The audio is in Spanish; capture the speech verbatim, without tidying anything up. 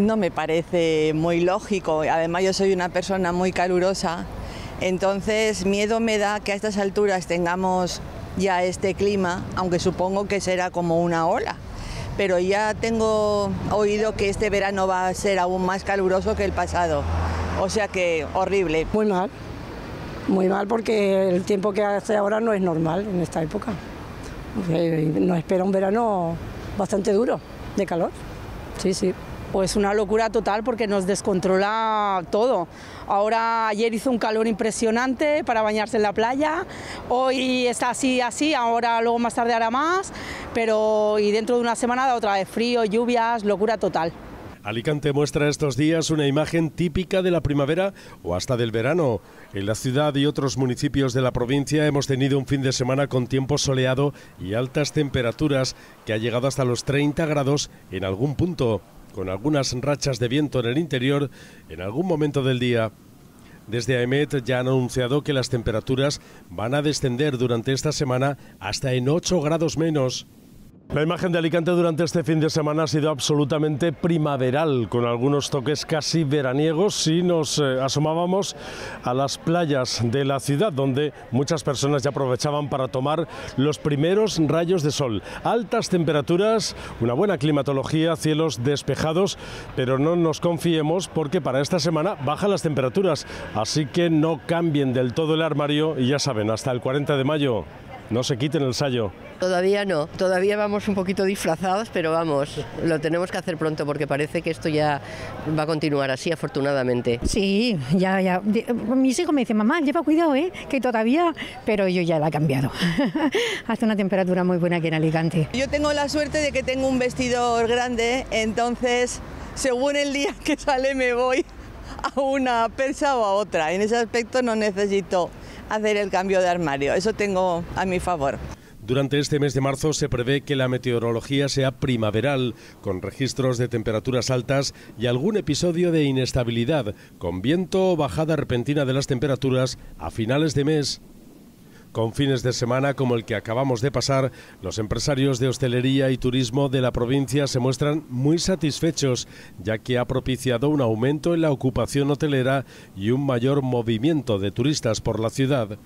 No me parece muy lógico, además yo soy una persona muy calurosa, entonces miedo me da que a estas alturas tengamos ya este clima, aunque supongo que será como una ola, pero ya tengo oído que este verano va a ser aún más caluroso que el pasado, o sea que horrible. Muy mal, muy mal porque el tiempo que hace ahora no es normal en esta época, nos espera un verano bastante duro de calor, sí, sí. Pues una locura total porque nos descontrola todo. Ahora ayer hizo un calor impresionante para bañarse en la playa, hoy está así, así, ahora luego más tarde hará más, pero y dentro de una semana da otra vez frío, lluvias, locura total. Alicante muestra estos días una imagen típica de la primavera o hasta del verano. En la ciudad y otros municipios de la provincia hemos tenido un fin de semana con tiempo soleado y altas temperaturas que ha llegado hasta los treinta grados en algún punto, con algunas rachas de viento en el interior en algún momento del día. Desde AEMET ya han anunciado que las temperaturas van a descender durante esta semana hasta en ocho grados menos. La imagen de Alicante durante este fin de semana ha sido absolutamente primaveral, con algunos toques casi veraniegos si nos eh, asomábamos a las playas de la ciudad, donde muchas personas ya aprovechaban para tomar los primeros rayos de sol. Altas temperaturas, una buena climatología, cielos despejados, pero no nos confiemos porque para esta semana bajan las temperaturas, así que no cambien del todo el armario y ya saben, hasta el cuarenta de mayo. No se quiten el sayo. Todavía no, todavía vamos un poquito disfrazados, pero vamos, lo tenemos que hacer pronto porque parece que esto ya va a continuar así, afortunadamente. Sí, ya, ya. Mis hijos me dicen, mamá, lleva cuidado, ¿eh? Que todavía, pero yo ya la he cambiado. Hace una temperatura muy buena aquí en Alicante. Yo tengo la suerte de que tengo un vestidor grande, entonces, según el día que sale me voy a una persa o a otra. En ese aspecto no necesito hacer el cambio de armario, eso tengo a mi favor. Durante este mes de marzo se prevé que la meteorología sea primaveral, con registros de temperaturas altas y algún episodio de inestabilidad, con viento o bajada repentina de las temperaturas a finales de mes. Con fines de semana como el que acabamos de pasar, los empresarios de hostelería y turismo de la provincia se muestran muy satisfechos, ya que ha propiciado un aumento en la ocupación hotelera y un mayor movimiento de turistas por la ciudad.